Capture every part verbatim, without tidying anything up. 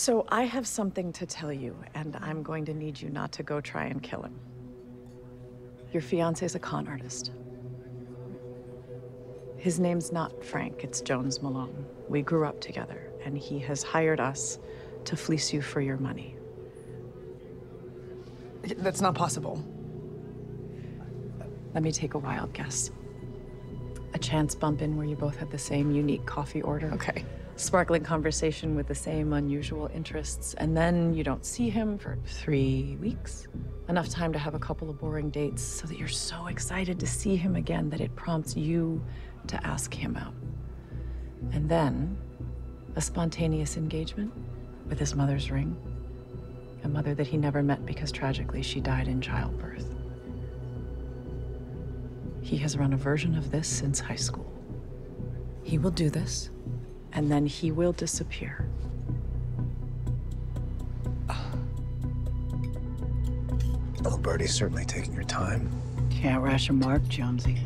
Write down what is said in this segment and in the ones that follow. So I have something to tell you, and I'm going to need you not to go try and kill him. Your fiance's a con artist. His name's not Frank, it's Jones Malone. We grew up together, and he has hired us to fleece you for your money. That's not possible. Let me take a wild guess. A chance bump in where you both had the same unique coffee order. Okay. Sparkling conversation with the same unusual interests, and then you don't see him for three weeks. Enough time to have a couple of boring dates so that you're so excited to see him again that it prompts you to ask him out. And then a spontaneous engagement with his mother's ring, a mother that he never met because tragically she died in childbirth. He has run a version of this since high school. He will do this, and then he will disappear. Oh, Birdie's certainly taking your time. Can't rush a mark, Jonesy.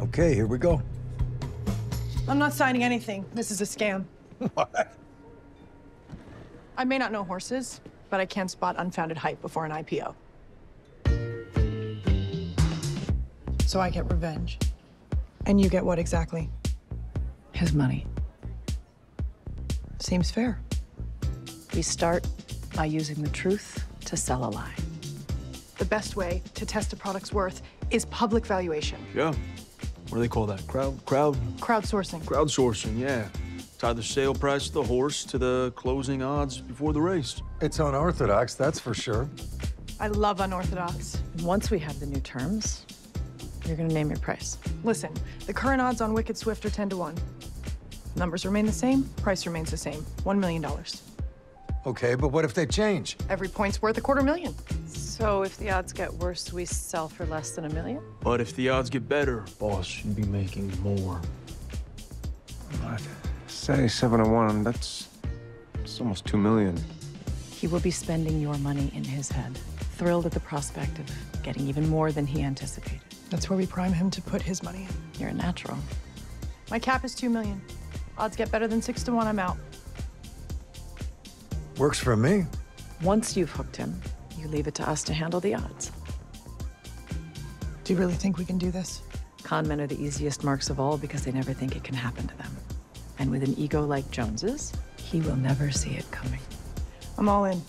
Okay, here we go. I'm not signing anything. This is a scam. What? I may not know horses, but I can spot unfounded hype before an I P O. So I get revenge. And you get what exactly? His money. Seems fair. We start by using the truth to sell a lie. The best way to test a product's worth is public valuation. Yeah. What do they call that? Crowd, crowd? Crowdsourcing. Crowdsourcing, yeah. Tie the sale price of the horse to the closing odds before the race. It's unorthodox, that's for sure. I love unorthodox. Once we have the new terms, you're gonna name your price. Listen, the current odds on Wicked Swift are ten to one. Numbers remain the same, price remains the same, one million dollars. Okay, but what if they change? Every point's worth a quarter million. So if the odds get worse, we sell for less than a million? But if the odds get better, boss, you'd be making more. I'd say seven to one, that's, that's almost two million. He will be spending your money in his head, thrilled at the prospect of getting even more than he anticipated. That's where we prime him to put his money in. You're a natural. My cap is two million. Odds get better than six to one, I'm out. Works for me. Once you've hooked him, you leave it to us to handle the odds. Do you really think we can do this? Con men are the easiest marks of all because they never think it can happen to them. And with an ego like Jones's, he will never see it coming. I'm all in.